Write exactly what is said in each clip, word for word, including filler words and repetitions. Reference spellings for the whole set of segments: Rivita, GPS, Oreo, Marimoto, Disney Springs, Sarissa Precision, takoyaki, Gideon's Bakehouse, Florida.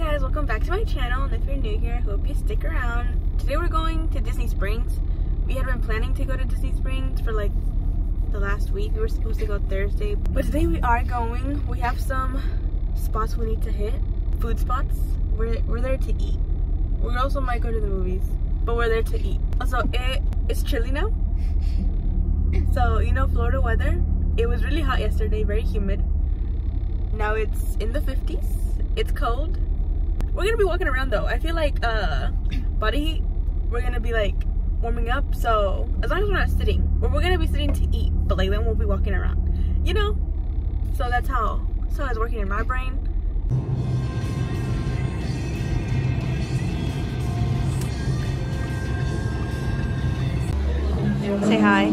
Hi guys, welcome back to my channel, and if you're new here, I hope you stick around. Today we're going to Disney Springs. We had been planning to go to Disney Springs for like the last week. We were supposed to go Thursday, but today we are going. We have some spots we need to hit, food spots. We're, we're there to eat. We also might go to the movies, but we're there to eat. Also, it, it's chilly now. So, you know, Florida weather, it was really hot yesterday, very humid. Now it's in the fifties, it's cold. We're gonna be walking around though. I feel like uh, body heat, we're gonna be like warming up. So as long as we're not sitting, we're, we're gonna be sitting to eat, but like then we'll be walking around, you know? So that's how, so it's working in my brain. Say hi.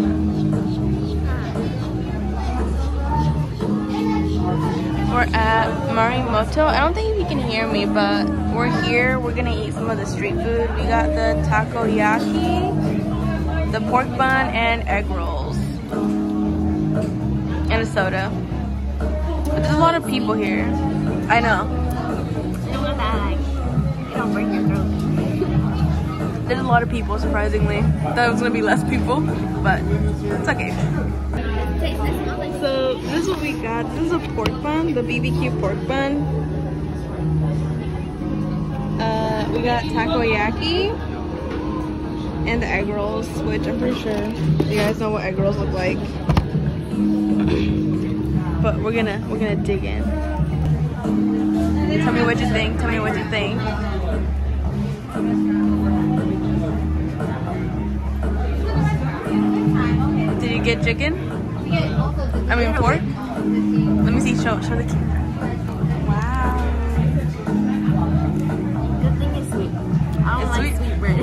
We're at Marimoto. I don't think you can hear me, but we're here. We're gonna eat some of the street food. We got the takoyaki, the pork bun, and egg rolls, and a soda. But there's a lot of people here. I know. You don't break your throat. There's a lot of people, surprisingly. Thought it was gonna be less people, but it's okay. So this is what we got. This is a pork bun, the B B Q pork bun. Uh, we got takoyaki and the egg rolls, which I'm pretty sure you guys know what egg rolls look like. But we're gonna we're gonna dig in. Tell me what you think. Tell me what you think. Did you get chicken? I mean pork? Let me see, show, show the camera. Wow. Good thing it's sweet. I don't like sweet bread.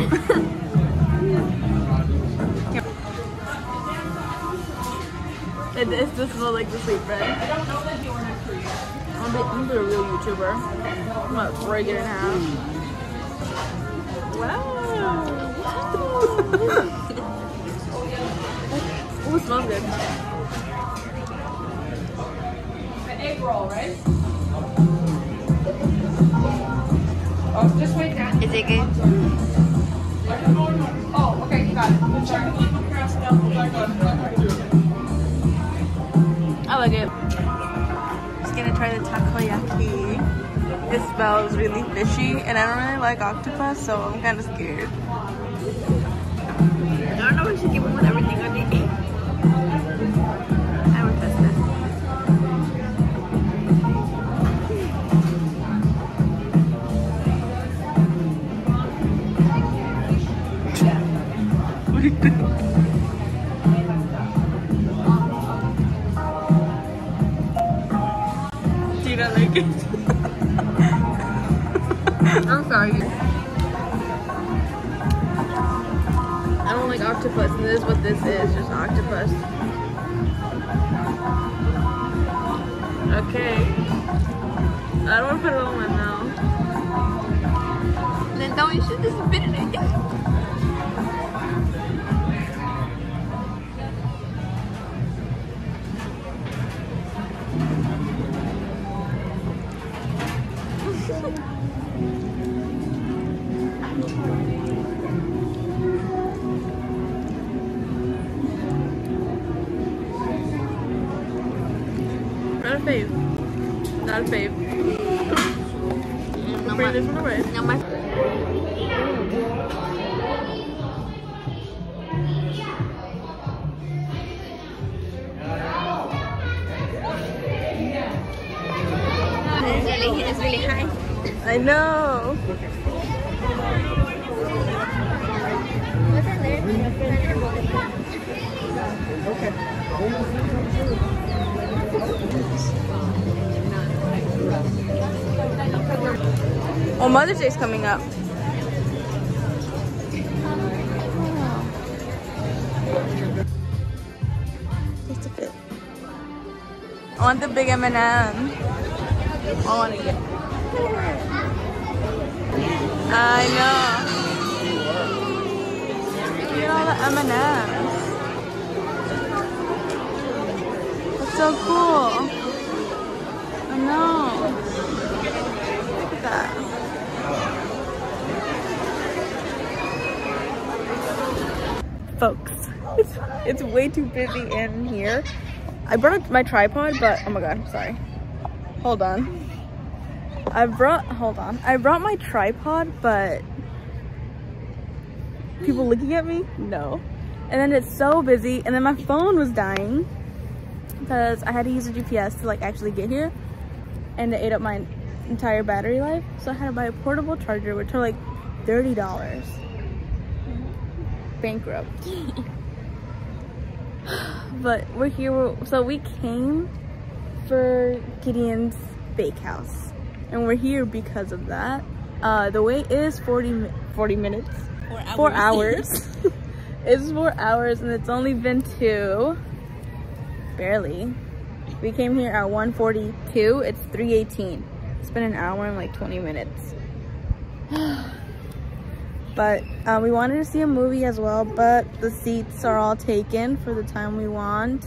It's just like the sweet bread. I'm the real YouTuber. I'm gonna break it in half. Wow! Oh, it smells good. An egg roll, right? Oh, just wait down. Is it good? Oh, okay, you got it. I like it. I'm just gonna try the takoyaki. It smells really fishy, and I don't really like octopus, so I'm kind of scared. I don't know what you give them with everything on your feet. I would test that. What do you think? Do you not like it? I'm sorry. I don't like octopus, and this is what this is, just octopus. Okay. I don't want to put it all in my mouth. Then don't, you should just spit it again. Not a fave. Not a fave. Mm, no, my, this one away. No, my. It's really, it's really high. I know. What's that there? Okay. Oh, Mother's Day's coming up. Just a bit. I want the big M and M. I want to get. I know. Look at all the M and M's. That's so cool. I know. Look at that. folks. It's, it's way too busy in here. I brought my tripod, but oh my god, I'm sorry. Hold on. I brought, hold on. I brought my tripod, but people looking at me? No. And then it's so busy, and then my phone was dying because I had to use a G P S to like actually get here, and it ate up my entire battery life. So I had to buy a portable charger, which are like thirty dollars. Bankrupt. But we're here, so we came for Gideon's Bakehouse, and we're here because of that. Uh, the wait is forty minutes. Four hours. Four hours. It's four hours, and it's only been two. Barely. We came here at one forty-two. It's three eighteen. It's been an hour and like twenty minutes. But uh, we wanted to see a movie as well, but the seats are all taken for the time we want.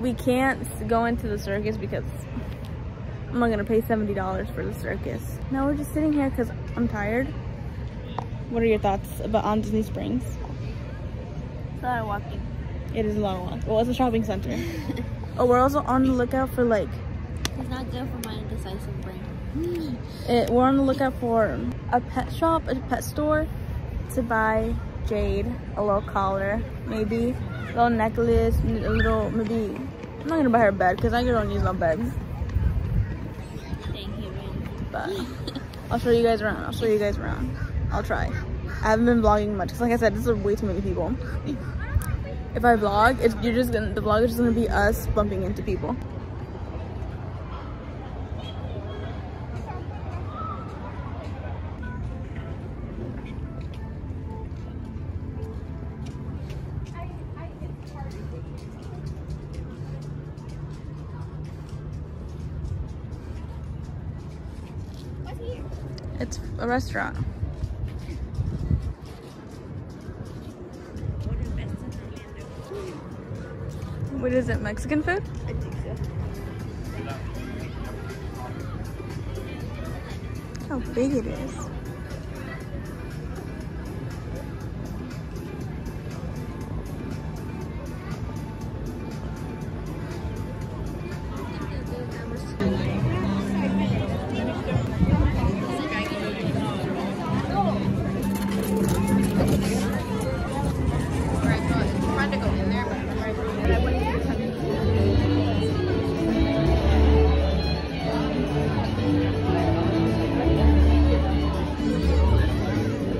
We can't go into the circus because I'm not gonna pay seventy dollars for the circus. Now we're just sitting here because I'm tired. What are your thoughts about on Disney Springs? It's a lot of walking. It is a long walk. Well, it's a shopping center. Oh, we're also on the lookout for like... It's not good for my indecisive brain. It, we're on the lookout for a pet shop, a pet store, to buy Jade a little collar, maybe a little necklace, a little, maybe, I'm not gonna buy her a bed because I don't use no beds. Thank you, man. But I'll show you guys around, I'll show you guys around. I'll try. I haven't been vlogging much because like I said, this is way too many people. If I vlog, it's, you're just gonna, the vlog is just gonna be us bumping into people. It's a restaurant. What is it? Mexican food? I think so. How big it is.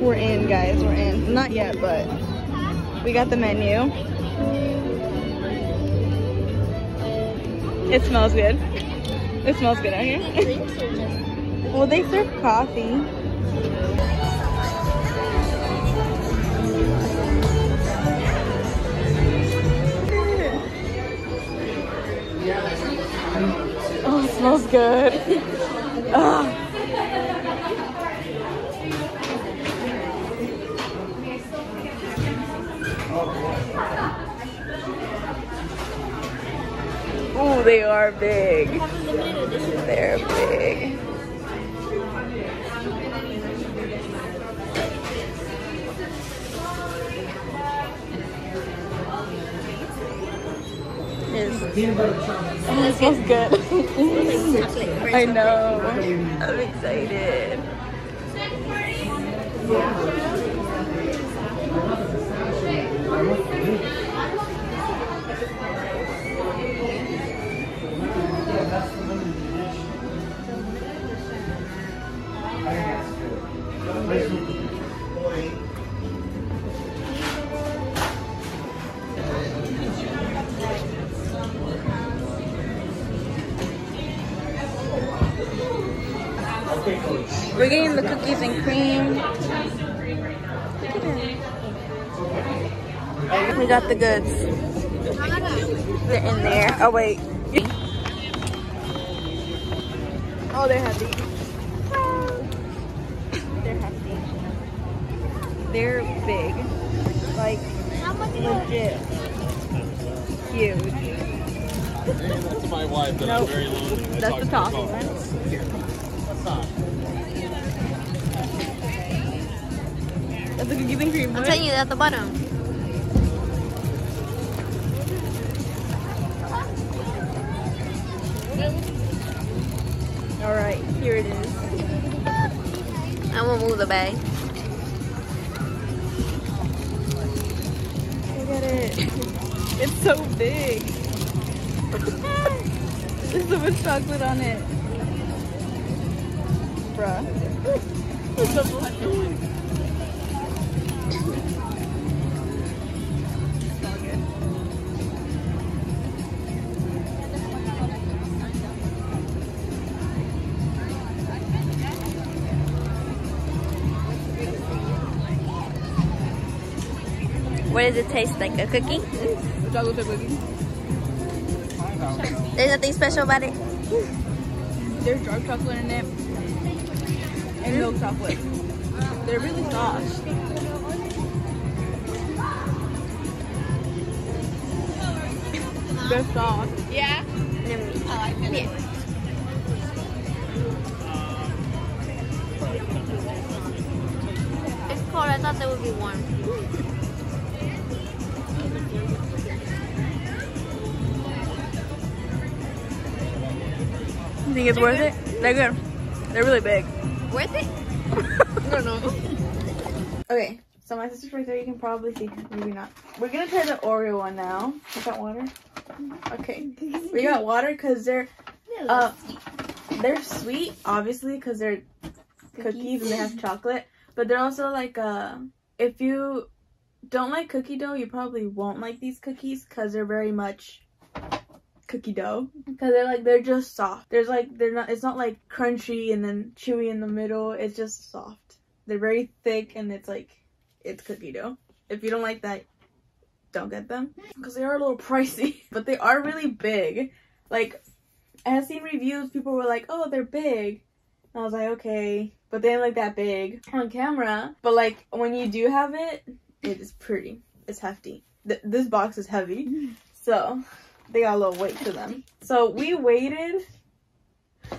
We're in, guys, we're in. Not yet, but we got the menu. It smells good. It smells good out here. Well, they serve coffee. Oh, it smells good. Oh. Ooh, they are big. They're big. Oh, it smells good. I know. I'm excited. We're getting the cookies and cream. We got the goods. They're in there. Oh, wait. Oh, they're happy. They're happy. They're big. Like, legit. Huge. That's my wife. That nope. I'm very lonely. That's the top. That's not. That's the cookies and cream. I'm telling you, at the bottom. Here it is. I won't move the bag. Look at it. It's so big. There's so much chocolate on it. Bruh. What does it taste like? A cookie? A chocolate chip cookie. There's nothing special about it. There's dark chocolate in it and milk chocolate. They're really soft. They're soft. Yeah. I like it. Yeah. It's cold. I thought they would be warm. You think it's worth it? They're good. They're really big. Worth it? I don't know. Okay, so my sister's right there. You can probably see. Maybe not. We're gonna try the Oreo one now. Is that water? Okay. We got water because they're uh they're sweet, obviously, because they're cookies and they have chocolate. But they're also like uh if you don't like cookie dough, you probably won't like these cookies because they're very much cookie dough, because they're like they're just soft. There's like they're not, it's not like crunchy and then chewy in the middle. It's just soft. They're very thick and it's like it's cookie dough. If you don't like that, don't get them because they are a little pricey, but they are really big. Like I have seen reviews, people were like, oh, they're big, and I was like, okay, but they ain't like that big on camera. But like when you do have it, it is pretty, it's hefty. Th this box is heavy, so they got a little weight to them. So we waited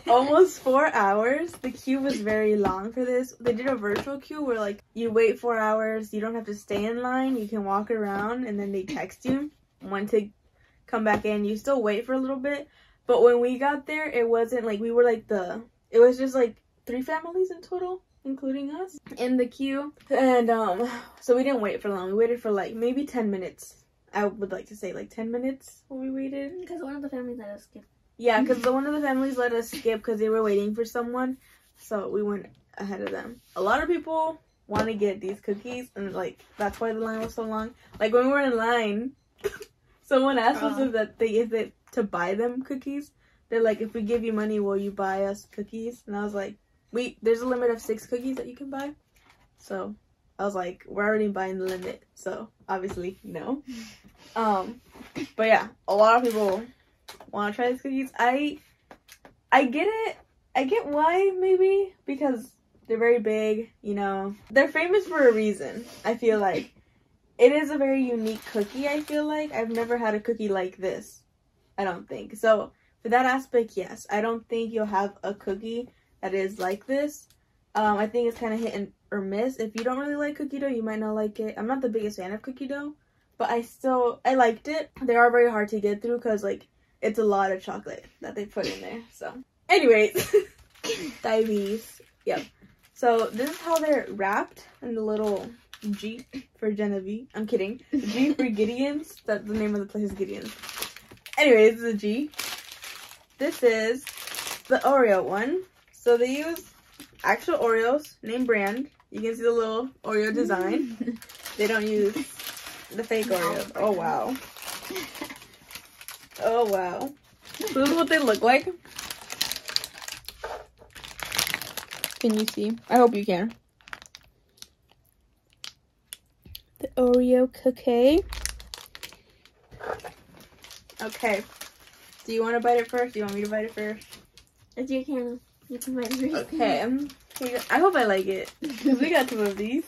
almost four hours. The queue was very long for this. They did a virtual queue where like you wait four hours. You don't have to stay in line. You can walk around and then they text you when to come back in. You still wait for a little bit. But when we got there, it wasn't like we were like the, it was just like three families in total, including us, in the queue. And um, so we didn't wait for long. We waited for like maybe ten minutes. I would like to say like ten minutes when we waited. Because one of the families let us skip. Yeah, because the one of the families let us skip because they were waiting for someone. So we went ahead of them. A lot of people want to get these cookies. And like, that's why the line was so long. Like when we were in line, someone asked uh, us if that they if it to buy them cookies. They're like, if we give you money, will you buy us cookies? And I was like, wait, there's a limit of six cookies that you can buy. So I was like, we're already buying the limit, so obviously no. Um, but yeah, a lot of people want to try these cookies. I, I get it. I get why, maybe because they're very big. You know, they're famous for a reason. I feel like it is a very unique cookie. I feel like I've never had a cookie like this. I don't think so. For that aspect, yes, I don't think you'll have a cookie that is like this. Um, I think it's kind of hit and or miss. If you don't really like cookie dough, you might not like it. I'm not the biggest fan of cookie dough, but I still, I liked it. They are very hard to get through because like it's a lot of chocolate that they put in there. So anyways, diabetes. Yep. So this is how they're wrapped in the little G for Genevieve. I'm kidding. G for Gideon's. That's the name of the place is Gideon's. Anyways, this is a G. This is the Oreo one. So they use actual Oreos, name brand. You can see the little Oreo design. They don't use the fake Oreos. Oh wow. Oh wow. So this is what they look like. Can you see? I hope you can. The Oreo cookie. Okay. Do you want to bite it first? Do you want me to bite it first? It's your camera. You can bite it first. Okay. I hope I like it, because we got two of these.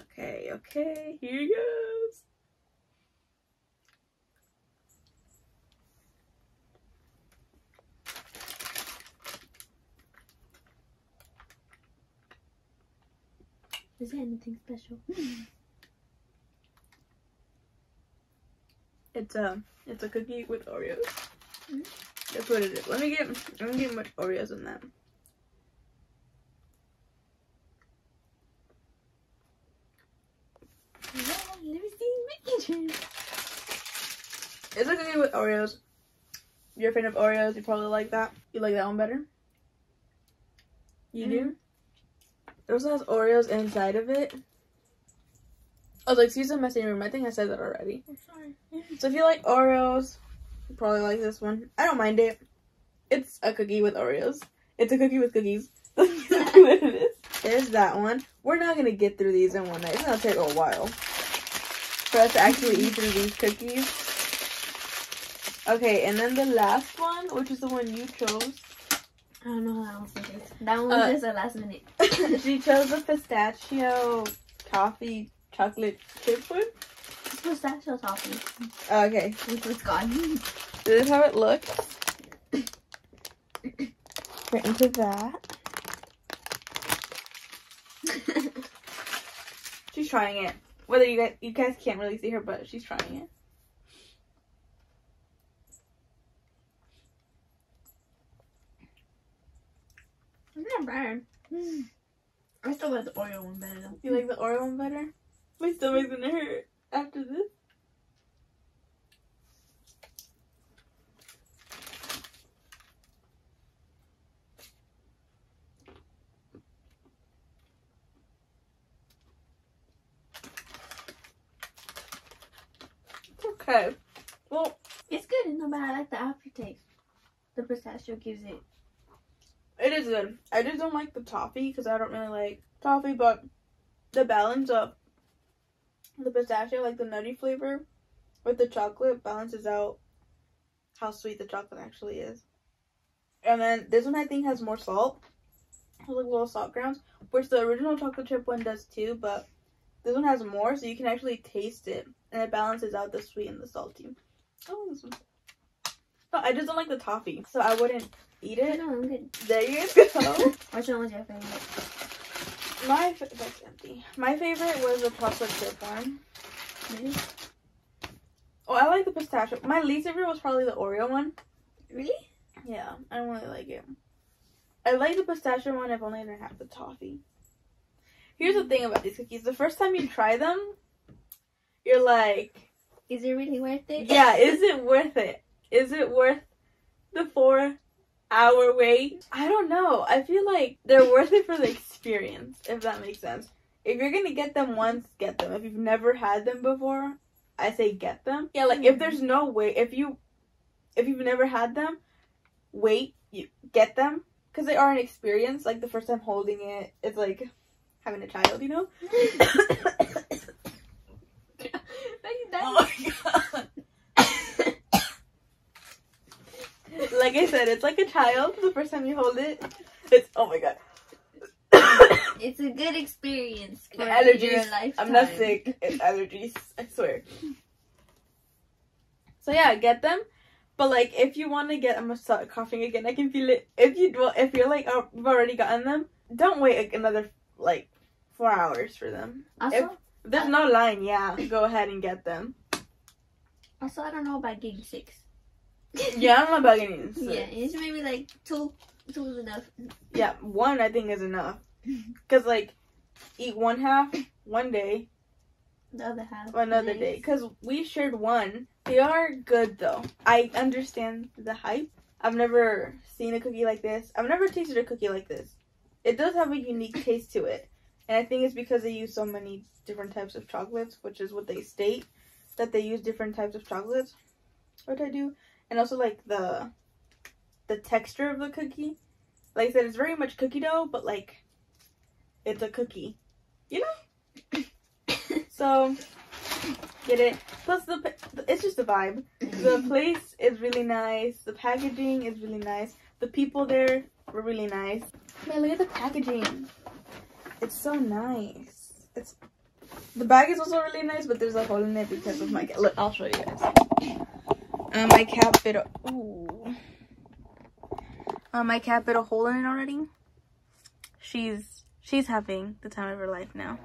Okay, okay, here it goes. Is there anything special? It's a, it's a cookie with Oreos. Mm-hmm. That's what it is. Let me get, I'm gonna get much Oreos in that. No, I've never seen mac and cheese. It's looking good with Oreos. You're a fan of Oreos, you probably like that. You like that one better? You mm. do? It also has Oreos inside of it. Oh, like, excuse the messy room. I think I said that already. I'm sorry. So if you like Oreos, you probably like this one. I don't mind it. It's a cookie with Oreos. It's a cookie with cookies. That's exactly what it is. There's that one. We're not going to get through these in one night. It's going to take a while for us to actually eat through these cookies. Okay, and then the last one, which is the one you chose. I don't know how that one is. That one was uh, just the last minute. She chose the pistachio coffee chocolate chip one. It's pistachio toffee. Okay. It's gone. This is how it looks. We're into that. She's trying it. Whether you guys, you guys can't really see her, but she's trying it. Bad. I still like the Oreo one better though. You like the Oreo one better? My stomach's gonna hurt after this. It's okay. Well, it's good, no, but I like the aftertaste. The pistachio gives it. It is good. I just don't like the toffee because I don't really like toffee, but the balance of the pistachio, like the nutty flavor with the chocolate, balances out how sweet the chocolate actually is. And then this one I think has more salt, with like little salt grounds, which the original chocolate chip one does too, but this one has more, so you can actually taste it, and it balances out the sweet and the salty. Oh, this one. But I just don't like the toffee, so I wouldn't eat it. No, I'm good. There you go. Which one was your favorite? My fa that's empty. My favorite was the chocolate chip one. Really? Oh, I like the pistachio. My least favorite was probably the Oreo one. Really? Yeah, I don't really like it. I like the pistachio one if only I didn't have the toffee. Here's the thing about these cookies: the first time you try them, you're like, "Is it really worth it?" Yeah, is it worth it? Is it worth the four? Our wait? I don't know. I feel like they're worth it for the experience, if that makes sense. If you're gonna get them once, get them. If you've never had them before, I say get them. Yeah, like if there's no way, if you, if you've never had them, wait, you get them, because they are an experience. Like the first time holding it, it's like having a child, you know. Oh my god. Like I said, it's like a child. The first time you hold it, it's, oh my god. It's a good experience. For allergies. I'm not sick. It's allergies. I swear. So yeah, get them. But like, if you want to get, I'm gonna start coughing again. I can feel it. If you well, if you're like, oh, we've already gotten them, don't wait like, another like four hours for them. Also, if there's no line, yeah, go ahead and get them. Also, I don't know about getting six. Yeah, I'm not bugging so. Yeah, it's maybe like two, two is enough. Yeah, one I think is enough. Cause like, eat one half one day, the other half another days. day. Cause we shared one. They are good though. I understand the hype. I've never seen a cookie like this. I've never tasted a cookie like this. It does have a unique taste to it, and I think it's because they use so many different types of chocolates, which is what they state, that they use different types of chocolates. What I do. And also, like, the the texture of the cookie. Like I said, it's very much cookie dough, but, like, it's a cookie. You know? So, get it. Plus, the it's just a vibe. The place is really nice. The packaging is really nice. The people there were really nice. Man, look at the packaging. It's so nice. It's The bag is also really nice, but there's a hole in it because of my... Look, I'll show you guys. Um, I cap it. Ooh. Um, I cap it a hole in it already. She's she's having the time of her life now.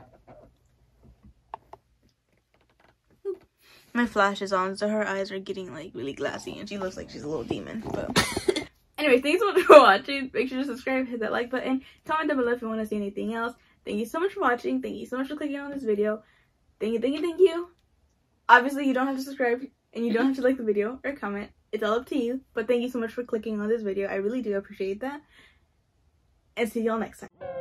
My flash is on, so her eyes are getting like really glassy and she looks like she's a little demon. But anyway, thanks so much for watching. Make sure to subscribe, hit that like button, comment down below if you want to see anything else. Thank you so much for watching. Thank you so much for clicking on this video. Thank you, thank you, thank you. Obviously, you don't have to subscribe and you don't have to like the video or comment. It's all up to you. But thank you so much for clicking on this video. I really do appreciate that. And see y'all next time.